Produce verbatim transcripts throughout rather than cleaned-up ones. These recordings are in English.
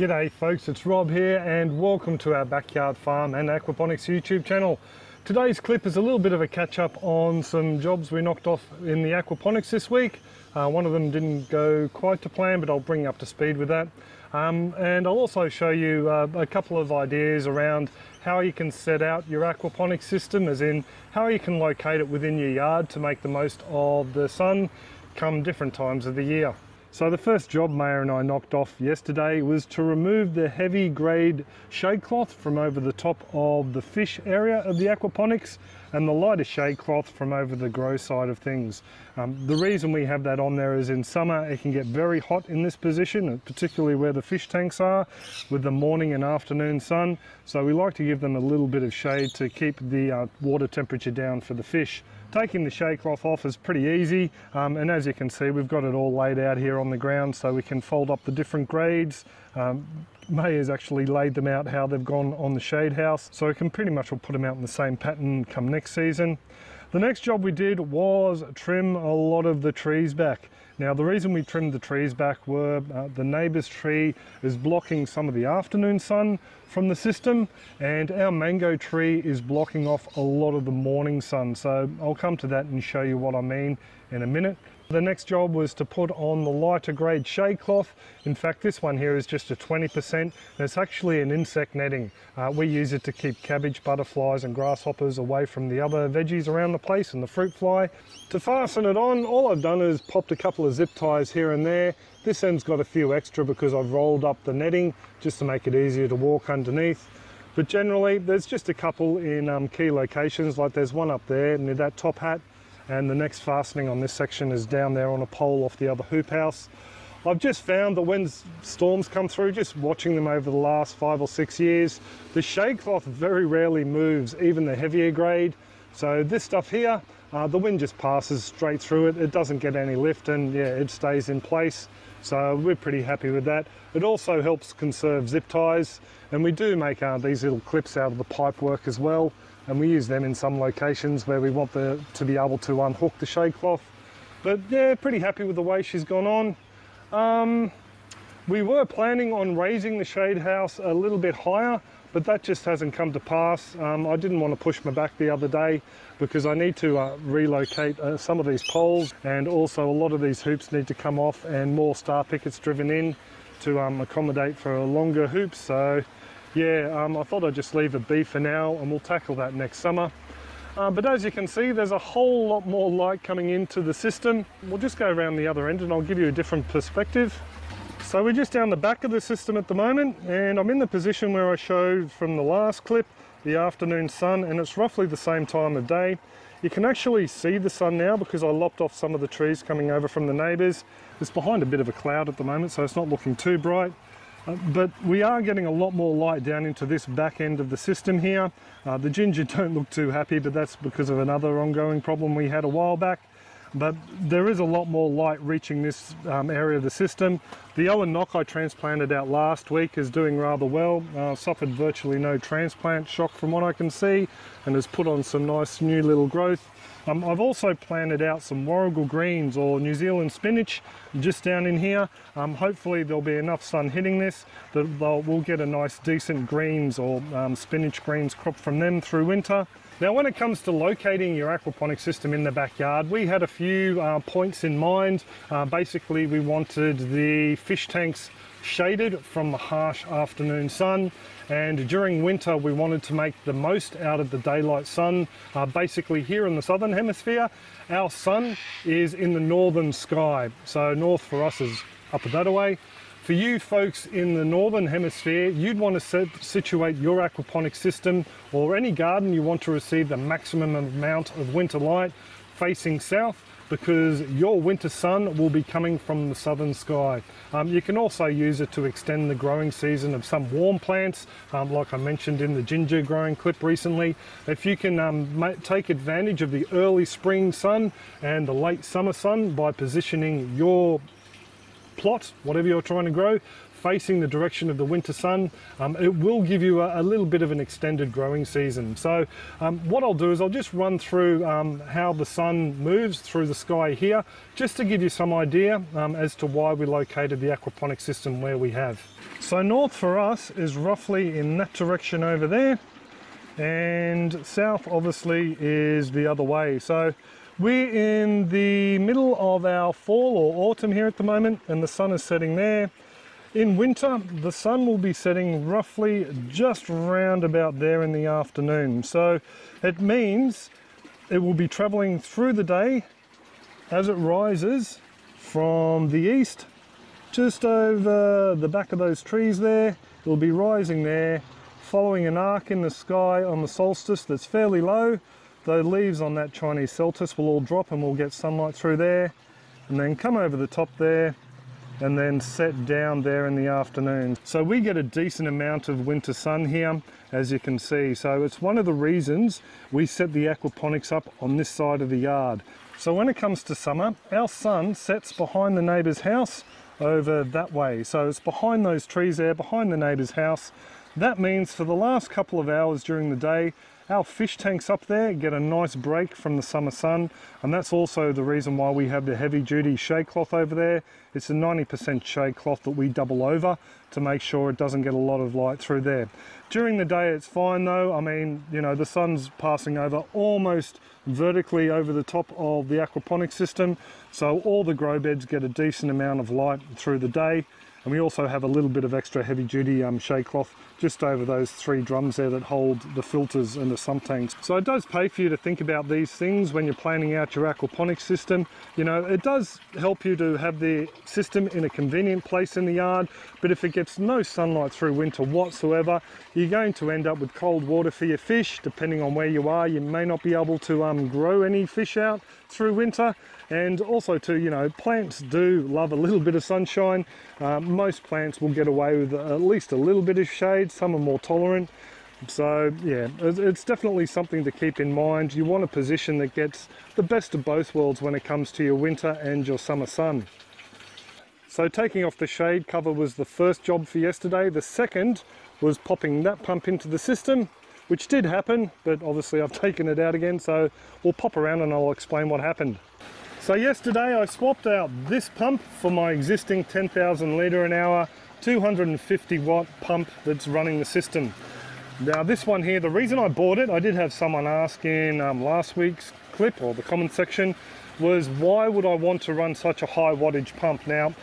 G'day folks, it's Rob here and welcome to our Backyard Farm and Aquaponics YouTube channel. Today's clip is a little bit of a catch-up on some jobs we knocked off in the aquaponics this week. Uh, one of them didn't go quite to plan, but I'll bring you up to speed with that. Um, and I'll also show you uh, a couple of ideas around how you can set out your aquaponics system, as in how you can locate it within your yard to make the most of the sun come different times of the year. So the first job Maya and I knocked off yesterday was to remove the heavy grade shade cloth from over the top of the fish area of the aquaponics and the lighter shade cloth from over the grow side of things. Um, the reason we have that on there is in summer it can get very hot in this position, particularly where the fish tanks are with the morning and afternoon sun. So we like to give them a little bit of shade to keep the uh, water temperature down for the fish. Taking the shade cloth off is pretty easy, um, and as you can see we've got it all laid out here on the ground so we can fold up the different grades. Um, May has actually laid them out how they've gone on the shade house, so we can pretty much all put them out in the same pattern come next season. The next job we did was trim a lot of the trees back. Now the reason we trimmed the trees back were uh, the neighbour's tree is blocking some of the afternoon sun from the system, and our mango tree is blocking off a lot of the morning sun, so I'll come to that and show you what I mean in a minute. The next job was to put on the lighter grade shade cloth. In fact, this one here is just a twenty percent and it's actually an insect netting. Uh, we use it to keep cabbage, butterflies and grasshoppers away from the other veggies around the place and the fruit fly. To fasten it on, all I've done is popped a couple of zip ties here and there. This end's got a few extra because I've rolled up the netting just to make it easier to walk underneath. But generally, there's just a couple in um, key locations, like there's one up there near that top hat. And the next fastening on this section is down there on a pole off the other hoop house. I've just found that when storms come through, just watching them over the last five or six years, the shade cloth very rarely moves, even the heavier grade. So this stuff here, uh, the wind just passes straight through it. It doesn't get any lift and yeah, it stays in place. So we're pretty happy with that. It also helps conserve zip ties. And we do make uh, these little clips out of the pipe work as well. And we use them in some locations where we want the, to be able to unhook the shade cloth. But yeah, pretty happy with the way she's gone on. Um, we were planning on raising the shade house a little bit higher, but that just hasn't come to pass. Um, I didn't want to push my back the other day because I need to uh, relocate uh, some of these poles, and also a lot of these hoops need to come off and more star pickets driven in to um, accommodate for longer hoops. So. Yeah, um, I thought I'd just leave it be for now and we'll tackle that next summer. Uh, but as you can see, there's a whole lot more light coming into the system. We'll just go around the other end and I'll give you a different perspective. So we're just down the back of the system at the moment, and I'm in the position where I showed from the last clip, the afternoon sun, and it's roughly the same time of day. You can actually see the sun now because I lopped off some of the trees coming over from the neighbours. It's behind a bit of a cloud at the moment, so it's not looking too bright. Uh, but we are getting a lot more light down into this back end of the system here. Uh, the ginger don't look too happy, but that's because of another ongoing problem we had a while back. But there is a lot more light reaching this um, area of the system. The Owen Nock I transplanted out last week is doing rather well. Uh, suffered virtually no transplant shock from what I can see, and has put on some nice new little growth. Um, I've also planted out some Warrigal greens or New Zealand spinach just down in here. Um, hopefully there'll be enough sun hitting this that we'll get a nice decent greens or um, spinach greens crop from them through winter. Now when it comes to locating your aquaponic system in the backyard, we had a few uh, points in mind. Uh, basically we wanted the fish tanks shaded from the harsh afternoon sun, and during winter we wanted to make the most out of the daylight sun. Uh, basically here in the southern hemisphere our sun is in the northern sky, so north for us is up that way. For you folks in the northern hemisphere, you'd want to sit, situate your aquaponic system or any garden you want to receive the maximum amount of winter light facing south, because your winter sun will be coming from the southern sky. Um, you can also use it to extend the growing season of some warm plants, um, like I mentioned in the ginger growing clip recently. If you can um, take advantage of the early spring sun and the late summer sun by positioning your plot, whatever you're trying to grow, facing the direction of the winter sun, um, it will give you a, a little bit of an extended growing season. So um, what I'll do is I'll just run through um, how the sun moves through the sky here, just to give you some idea um, as to why we located the aquaponic system where we have. So north for us is roughly in that direction over there, and south obviously is the other way. So we're in the middle of our fall or autumn here at the moment, and the sun is setting there. In winter, the sun will be setting roughly just round about there in the afternoon. So it means it will be traveling through the day as it rises from the east, just over the back of those trees there. It'll be rising there, following an arc in the sky on the solstice that's fairly low. The leaves on that Chinese Celtis will all drop and we'll get sunlight through there, and then come over the top there and then set down there in the afternoon. So we get a decent amount of winter sun here, as you can see. So it's one of the reasons we set the aquaponics up on this side of the yard. So when it comes to summer, our sun sets behind the neighbour's house over that way. So it's behind those trees there, behind the neighbour's house. That means for the last couple of hours during the day, our fish tanks up there get a nice break from the summer sun, and that's also the reason why we have the heavy duty shade cloth over there. It's a ninety percent shade cloth that we double over to make sure it doesn't get a lot of light through there. During the day it's fine though. I mean, you know, the sun's passing over almost vertically over the top of the aquaponic system, so all the grow beds get a decent amount of light through the day. And we also have a little bit of extra heavy duty um, shade cloth just over those three drums there that hold the filters and the sump tanks. So it does pay for you to think about these things when you're planning out your aquaponic system. You know, it does help you to have the system in a convenient place in the yard, but if it gets no sunlight through winter whatsoever, you're going to end up with cold water for your fish. Depending on where you are, you may not be able to um, grow any fish out through winter. And also too, you know, plants do love a little bit of sunshine. Um, most plants will get away with at least a little bit of shade. Some are more tolerant. So yeah, it's definitely something to keep in mind. You want a position that gets the best of both worlds when it comes to your winter and your summer sun. So taking off the shade cover was the first job for yesterday. The second was popping that pump into the system, which did happen, but obviously I've taken it out again, so we'll pop around and I'll explain what happened. So yesterday I swapped out this pump for my existing ten thousand litre an hour, two hundred fifty watt pump that's running the system. Now this one here, the reason I bought it, I did have someone ask in um, last week's clip or the comment section, was why would I want to run such a high wattage pump? Now,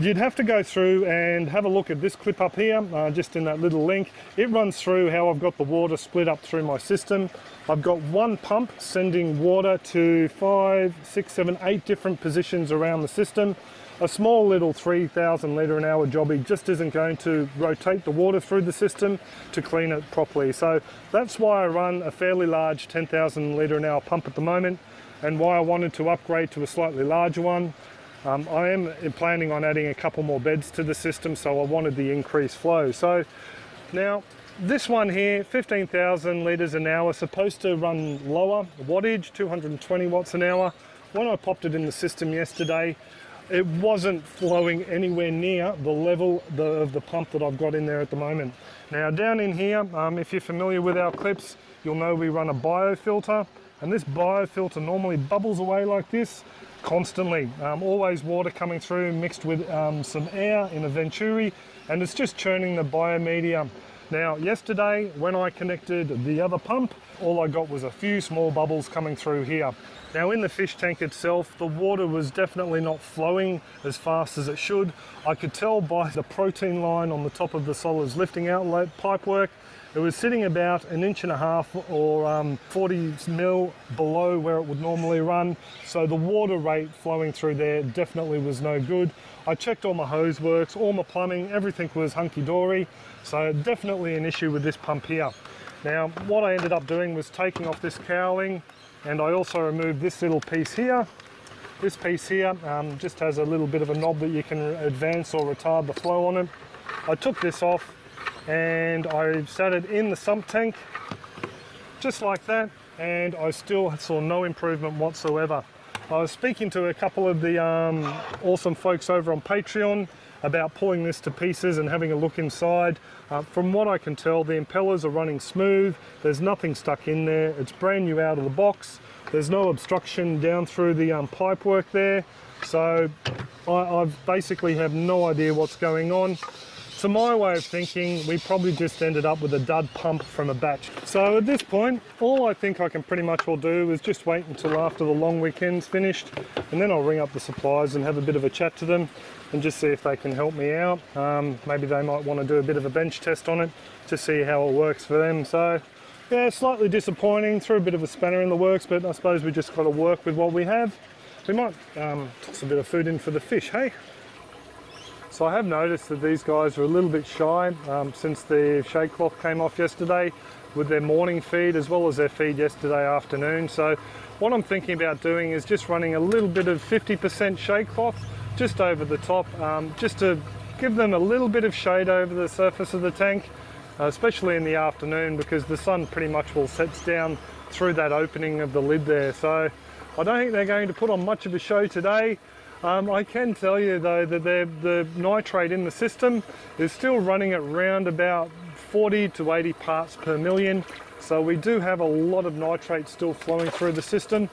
you'd have to go through and have a look at this clip up here, uh, just in that little link. It runs through how I've got the water split up through my system. I've got one pump sending water to five, six, seven, eight different positions around the system. A small little three thousand litre an hour jobby just isn't going to rotate the water through the system to clean it properly. So that's why I run a fairly large ten thousand litre an hour pump at the moment, and why I wanted to upgrade to a slightly larger one. Um, I am planning on adding a couple more beds to the system, so I wanted the increased flow. So now this one here, fifteen thousand litres an hour, supposed to run lower wattage, two hundred twenty watts an hour. When I popped it in the system yesterday, it wasn't flowing anywhere near the level the, of the pump that I've got in there at the moment. Now down in here, um, if you're familiar with our clips, you'll know we run a biofilter, and this biofilter normally bubbles away like this constantly, um, always water coming through mixed with um, some air in a venturi, and it's just churning the biomedium. Now yesterday when I connected the other pump, all I got was a few small bubbles coming through here. Now in the fish tank itself, the water was definitely not flowing as fast as it should. I could tell by the protein line on the top of the solids lifting outlet pipework. It was sitting about an inch and a half or um, forty mil below where it would normally run, so the water rate flowing through there definitely was no good. I checked all my hose works, all my plumbing, everything was hunky-dory, so definitely an issue with this pump here. Now what I ended up doing was taking off this cowling, and I also removed this little piece here. This piece here um, just has a little bit of a knob that you can advance or retard the flow on it. I took this off and I sat it in the sump tank just like that, and I still saw no improvement whatsoever. I was speaking to a couple of the um, awesome folks over on Patreon about pulling this to pieces and having a look inside. Uh, from what I can tell, the impellers are running smooth. There's nothing stuck in there. It's brand new out of the box. There's no obstruction down through the um, pipe work there. So I I've basically have no idea what's going on. To my way of thinking, we probably just ended up with a dud pump from a batch. So at this point, all I think I can pretty much all do is just wait until after the long weekend's finished, and then I'll ring up the suppliers and have a bit of a chat to them and just see if they can help me out. Um, maybe they might want to do a bit of a bench test on it to see how it works for them. So yeah, slightly disappointing, threw a bit of a spanner in the works, but I suppose we just got to work with what we have. We might um, toss a bit of food in for the fish, hey? So I have noticed that these guys are a little bit shy um, since the shade cloth came off yesterday with their morning feed as well as their feed yesterday afternoon. So what I'm thinking about doing is just running a little bit of fifty percent shade cloth just over the top, um, just to give them a little bit of shade over the surface of the tank, uh, especially in the afternoon, because the sun pretty much all sets down through that opening of the lid there. So I don't think they're going to put on much of a show today. Um, I can tell you though that the nitrate in the system is still running at round about forty to eighty parts per million. So we do have a lot of nitrate still flowing through the system.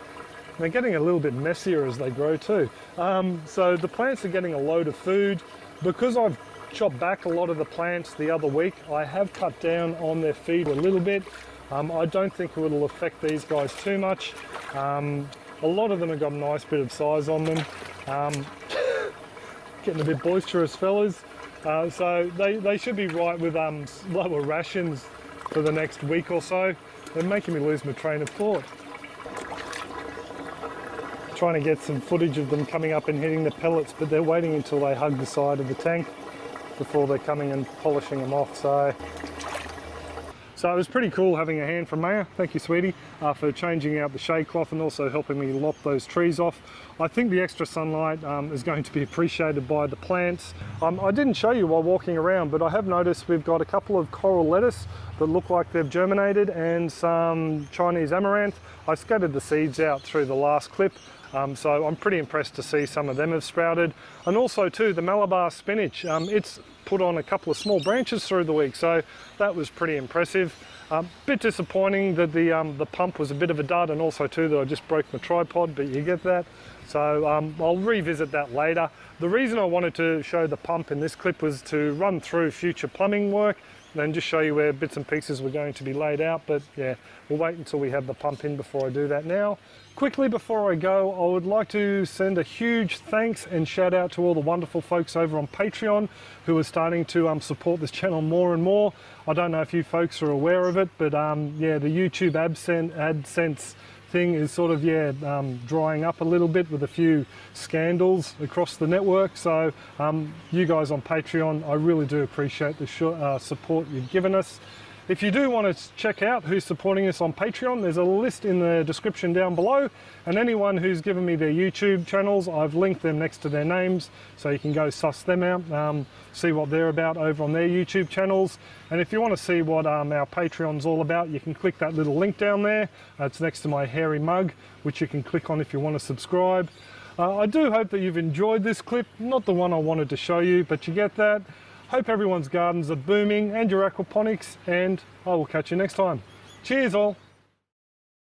They're getting a little bit messier as they grow too. Um, so the plants are getting a load of food. Because I've chopped back a lot of the plants the other week, I have cut down on their feed a little bit. Um, I don't think it will affect these guys too much. Um, a lot of them have got a nice bit of size on them. Um, getting a bit boisterous, fellas. Uh, so they, they should be right with um, lower rations for the next week or so. They're making me lose my train of thought. Trying to get some footage of them coming up and hitting the pellets, but they're waiting until they hug the side of the tank before they're coming and polishing them off. So, so it was pretty cool having a hand from Maya. Thank you, sweetie, uh, for changing out the shade cloth and also helping me lop those trees off. I think the extra sunlight um, is going to be appreciated by the plants. Um, I didn't show you while walking around, but I have noticed we've got a couple of coral lettuce that look like they've germinated and some Chinese amaranth. I scattered the seeds out through the last clip. Um, so I'm pretty impressed to see some of them have sprouted. And also too, the Malabar spinach, um, it's put on a couple of small branches through the week, so that was pretty impressive. A um, bit disappointing that the, um, the pump was a bit of a dud, and also too that I just broke my tripod, but you get that. So um, I'll revisit that later. The reason I wanted to show the pump in this clip was to run through future plumbing work and just show you where bits and pieces were going to be laid out, but yeah, we'll wait until we have the pump in before I do that now. Quickly before I go, I would like to send a huge thanks and shout out to all the wonderful folks over on Patreon who are starting to um, support this channel more and more. I don't know if you folks are aware of it, but um, yeah, the YouTube AdSense, AdSense thing is sort of, yeah, um, drying up a little bit with a few scandals across the network. So um, you guys on Patreon, I really do appreciate the sh uh, support you've given us. If you do want to check out who's supporting us on Patreon, there's a list in the description down below, and anyone who's given me their YouTube channels, I've linked them next to their names, so you can go suss them out, um, see what they're about over on their YouTube channels. And if you want to see what um, our Patreon's all about, you can click that little link down there. Uh, it's next to my hairy mug, which you can click on if you want to subscribe. Uh, I do hope that you've enjoyed this clip, not the one I wanted to show you, but you get that. Hope everyone's gardens are booming and your aquaponics, and I will catch you next time. Cheers all.